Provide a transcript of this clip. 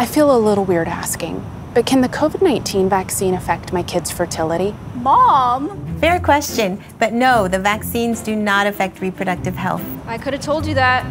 I feel a little weird asking, but can the COVID-19 vaccine affect my kids' fertility? Mom! Fair question, but no, the vaccines do not affect reproductive health. I could have told you that.